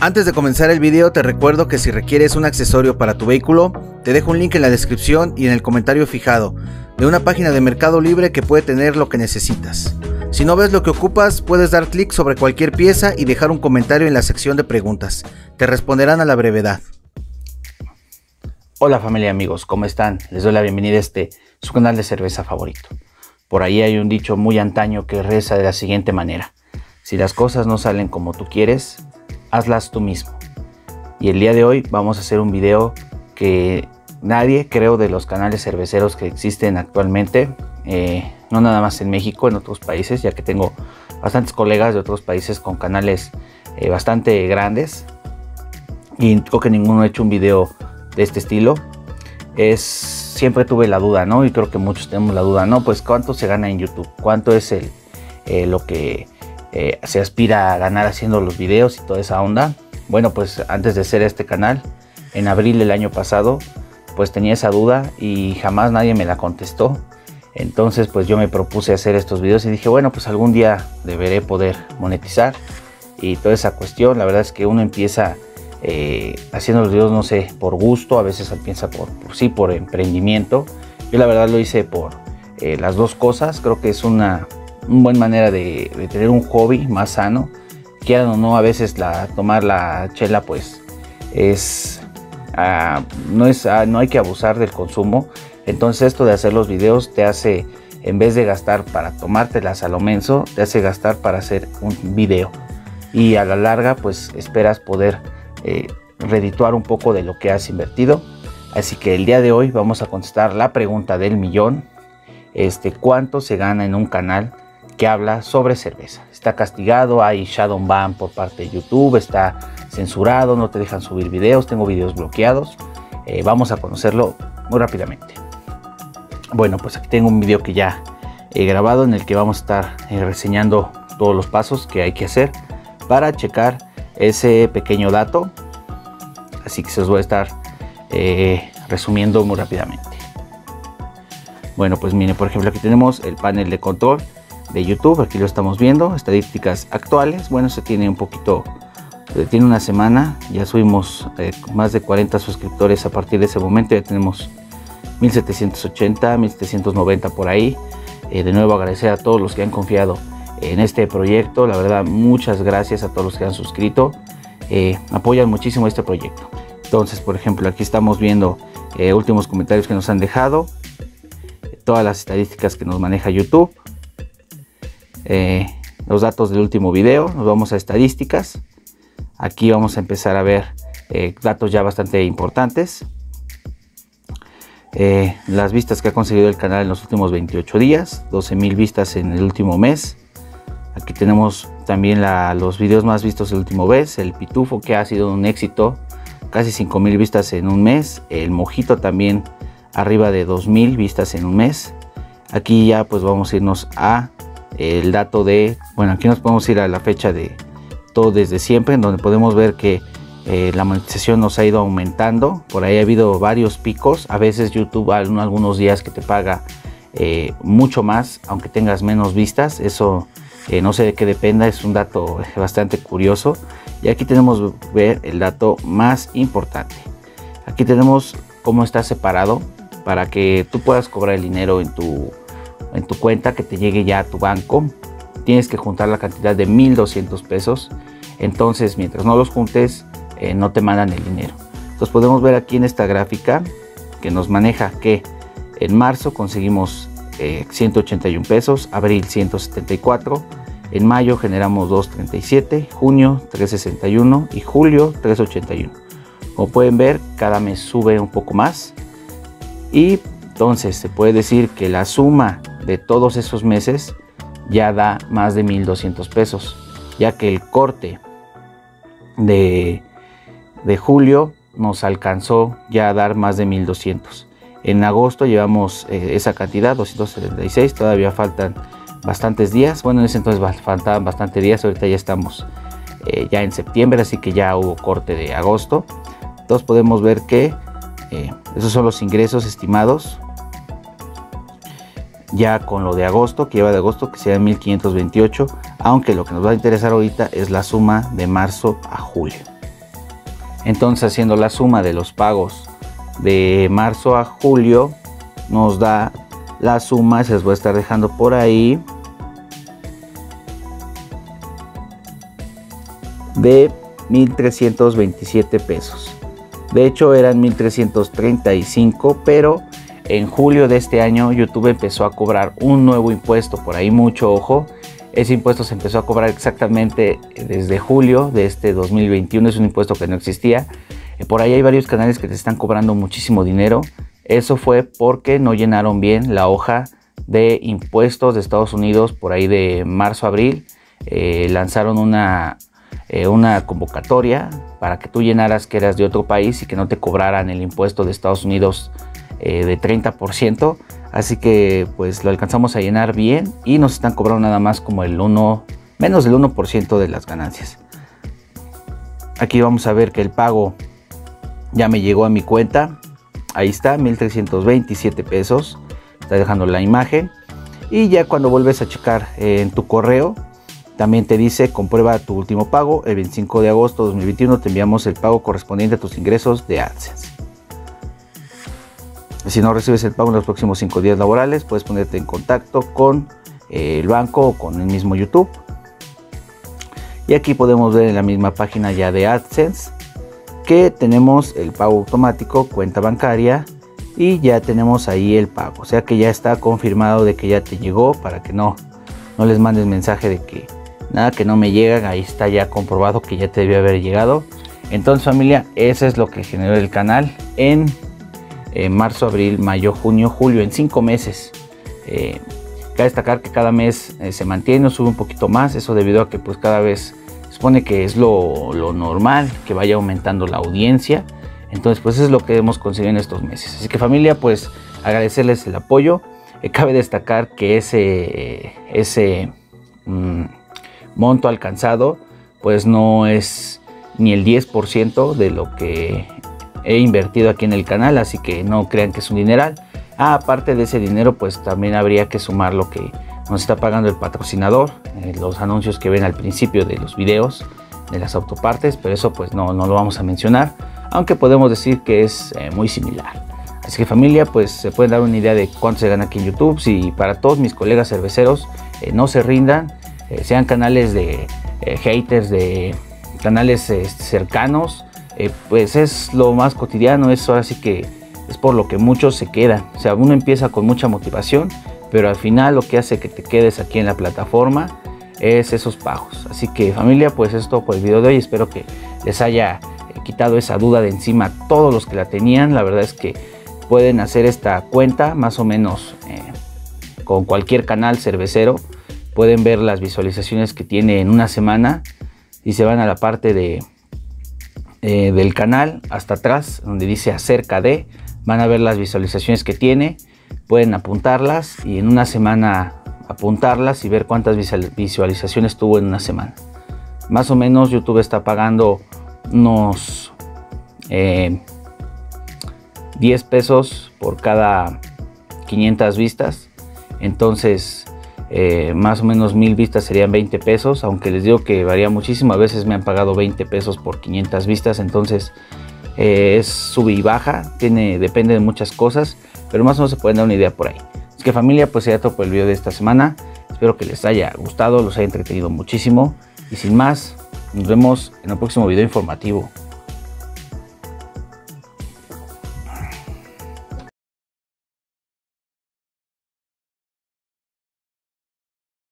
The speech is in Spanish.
Antes de comenzar el video te recuerdo que si requieres un accesorio para tu vehículo, te dejo un link en la descripción y en el comentario fijado de una página de Mercado Libre que puede tener lo que necesitas. Si no ves lo que ocupas, puedes dar clic sobre cualquier pieza y dejar un comentario en la sección de preguntas. Te responderán a la brevedad. Hola familia y amigos, ¿cómo están? Les doy la bienvenida a su canal de cerveza favorito. Por ahí hay un dicho muy antaño que reza de la siguiente manera: si las cosas no salen como tú quieres, hazlas tú mismo. Y el día de hoy vamos a hacer un video que nadie, creo, de los canales cerveceros que existen actualmente, no nada más en México, en otros países, ya que tengo bastantes colegas de otros países con canales bastante grandes, y creo que ninguno ha hecho un video de este estilo. Siempre tuve la duda, ¿no? Y creo que muchos tenemos la duda, ¿no? Pues cuánto se gana en YouTube, cuánto es lo que se aspira a ganar haciendo los videos y toda esa onda. Bueno, pues antes de hacer este canal, en abril del año pasado, pues tenía esa duda y jamás nadie me la contestó. Entonces pues yo me propuse hacer estos videos y dije, bueno, pues algún día deberé poder monetizar y toda esa cuestión. La verdad es que uno empieza haciendo los videos, no sé, por gusto, a veces empieza por emprendimiento. Yo la verdad lo hice por las dos cosas. Creo que es una buena manera de tener un hobby más sano. Quieran o no, a veces tomar la chela pues no hay que abusar del consumo. Entonces esto de hacer los videos te hace, en vez de gastar para tomártelas a lo menso, te hace gastar para hacer un video, y a la larga pues esperas poder redituar un poco de lo que has invertido. Así que el día de hoy vamos a contestar la pregunta del millón: ¿cuánto se gana en un canal que habla sobre cerveza? Está castigado, hay shadow ban por parte de YouTube, está censurado, no te dejan subir videos, tengo videos bloqueados. Vamos a conocerlo muy rápidamente. Bueno, pues aquí tengo un video que ya he grabado, en el que vamos a estar reseñando todos los pasos que hay que hacer para checar ese pequeño dato. Así que se los voy a estar resumiendo muy rápidamente. Bueno, pues miren, por ejemplo, aquí tenemos el panel de control de YouTube. Aquí lo estamos viendo, estadísticas actuales. Bueno, se tiene un poquito, tiene una semana. Ya subimos más de 40 suscriptores a partir de ese momento. Ya tenemos 1780, 1790 por ahí. De nuevo agradecer a todos los que han confiado en este proyecto. La verdad, muchas gracias a todos los que han suscrito. Apoyan muchísimo este proyecto. Entonces, por ejemplo, aquí estamos viendo últimos comentarios que nos han dejado, todas las estadísticas que nos maneja YouTube, los datos del último video. Nos vamos a estadísticas. Aquí vamos a empezar a ver datos ya bastante importantes. Las vistas que ha conseguido el canal en los últimos 28 días, 12,000 vistas en el último mes. Aquí tenemos también los videos más vistos del último mes, el Pitufo, que ha sido un éxito, casi 5,000 vistas en un mes, el Mojito también arriba de 2,000 vistas en un mes. Aquí ya pues vamos a irnos a el dato de, bueno, aquí nos podemos ir a la fecha de todo desde siempre, en donde podemos ver que la monetización nos ha ido aumentando. Por ahí ha habido varios picos. A veces YouTube algunos días que te paga mucho más, aunque tengas menos vistas. Eso no sé de qué dependa, es un dato bastante curioso. Y aquí tenemos ver el dato más importante. Aquí tenemos cómo está separado, para que tú puedas cobrar el dinero en tu cuenta, que te llegue ya a tu banco. Tienes que juntar la cantidad de 1,200 pesos. Entonces, mientras no los juntes, no te mandan el dinero. Entonces podemos ver aquí en esta gráfica que nos maneja que en marzo conseguimos 181 pesos, abril 174, en mayo generamos 237, junio 361 y julio 381. Como pueden ver, cada mes sube un poco más. Y entonces se puede decir que la suma de todos esos meses ya da más de 1,200 pesos, ya que el corte de julio nos alcanzó ya a dar más de 1,200. En agosto llevamos esa cantidad, 276. Todavía faltan bastantes días. Bueno, en ese entonces faltaban bastantes días. Ahorita ya estamos ya en septiembre, así que ya hubo corte de agosto. Entonces podemos ver que esos son los ingresos estimados ya con lo de agosto, que lleva de agosto, que serían 1,528, aunque lo que nos va a interesar ahorita es la suma de marzo a julio. Entonces, haciendo la suma de los pagos de marzo a julio, nos da la suma. Se las voy a estar dejando por ahí, de 1.327 pesos. De hecho, eran 1.335, pero en julio de este año YouTube empezó a cobrar un nuevo impuesto. Por ahí mucho ojo. Ese impuesto se empezó a cobrar exactamente desde julio de este 2021. Es un impuesto que no existía. Por ahí hay varios canales que te están cobrando muchísimo dinero. Eso fue porque no llenaron bien la hoja de impuestos de Estados Unidos. Por ahí de marzo a abril lanzaron una convocatoria para que tú llenaras que eras de otro país y que no te cobraran el impuesto de Estados Unidos de 30%. Así que pues lo alcanzamos a llenar bien y nos están cobrando nada más como el menos del 1% de las ganancias. Aquí vamos a ver que el pago ya me llegó a mi cuenta. Ahí está, 1.327 pesos. Está dejando la imagen. Y ya cuando vuelves a checar en tu correo, también te dice: comprueba tu último pago. El 25 de agosto de 2021 te enviamos el pago correspondiente a tus ingresos de AdSense. Si no recibes el pago en los próximos 5 días laborales, puedes ponerte en contacto con el banco o con el mismo YouTube. Y aquí podemos ver en la misma página ya de AdSense que tenemos el pago automático, cuenta bancaria, y ya tenemos ahí el pago. O sea que ya está confirmado de que ya te llegó, para que no les mandes mensaje de que nada, que no me llegan. Ahí está ya comprobado que ya te debió haber llegado. Entonces, familia, eso es lo que generó el canal en marzo, abril, mayo, junio, julio, en 5 meses. Cabe destacar que cada mes se mantiene o sube un poquito más. Eso debido a que pues cada vez se supone que es lo normal, que vaya aumentando la audiencia. Entonces pues eso es lo que hemos conseguido en estos meses. Así que, familia, pues agradecerles el apoyo. Cabe destacar que ese monto alcanzado pues no es ni el 10% de lo que he invertido aquí en el canal, así que no crean que es un dineral. Aparte de ese dinero, pues también habría que sumar lo que nos está pagando el patrocinador, los anuncios que ven al principio de los videos, de las autopartes, pero eso pues no lo vamos a mencionar, aunque podemos decir que es muy similar. Así que, familia, pues se pueden dar una idea de cuánto se gana aquí en YouTube. Si para todos mis colegas cerveceros, no se rindan, sean canales de haters, de canales cercanos, pues es lo más cotidiano. Es ahora sí que es por lo que muchos se quedan. O sea, uno empieza con mucha motivación, pero al final lo que hace que te quedes aquí en la plataforma es esos pagos. Así que, familia, pues esto por el video de hoy. Espero que les haya quitado esa duda de encima a todos los que la tenían. La verdad es que pueden hacer esta cuenta más o menos con cualquier canal cervecero. Pueden ver las visualizaciones que tiene en una semana y se van a la parte del canal hasta atrás, donde dice acerca de. Van a ver las visualizaciones que tiene, pueden apuntarlas y en una semana apuntarlas y ver cuántas visualizaciones tuvo en una semana. Más o menos YouTube está pagando unos 10 pesos por cada 500 vistas. Entonces más o menos 1000 vistas serían 20 pesos, aunque les digo que varía muchísimo. A veces me han pagado 20 pesos por 500 vistas. Entonces es sube y baja, depende de muchas cosas, pero más o menos se pueden dar una idea por ahí. Así que, familia, pues sería todo por el video de esta semana. Espero que les haya gustado, los haya entretenido muchísimo, y sin más, nos vemos en el próximo video informativo.